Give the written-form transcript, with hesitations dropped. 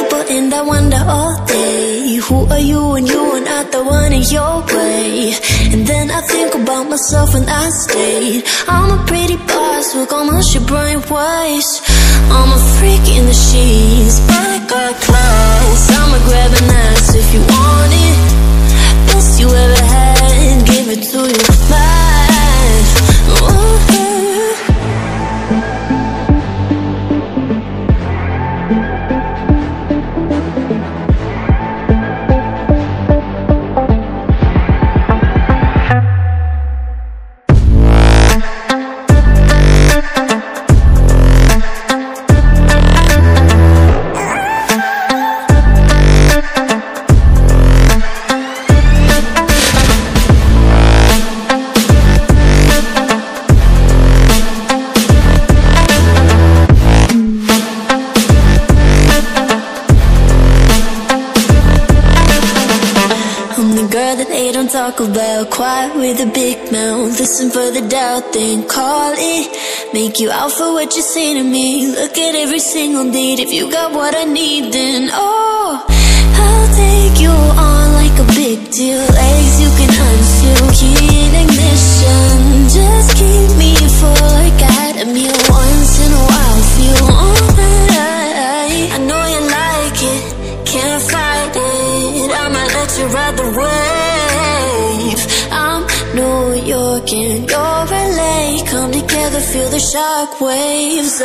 people and I wonder all day, who are you and you are not the one in your way? And then I think about myself and I say, I'm a pretty boss with almost your brain waves. I'm a freak in the sheets, black or clothes. I'ma grab an ass if you want it. Best you ever had, give it to you. About quiet with a big mouth, listen for the doubt, then call it. Make you out for what you say to me. Look at every single need. If you got what I need, then oh, I'll take you on like a big deal. Eggs you can unseal, key ignition. Just keep me full like I had a meal. Once in a while, feel on I know you like it, can't fight it. I might let you ride the wave. New York and your LA come together, feel the shock waves.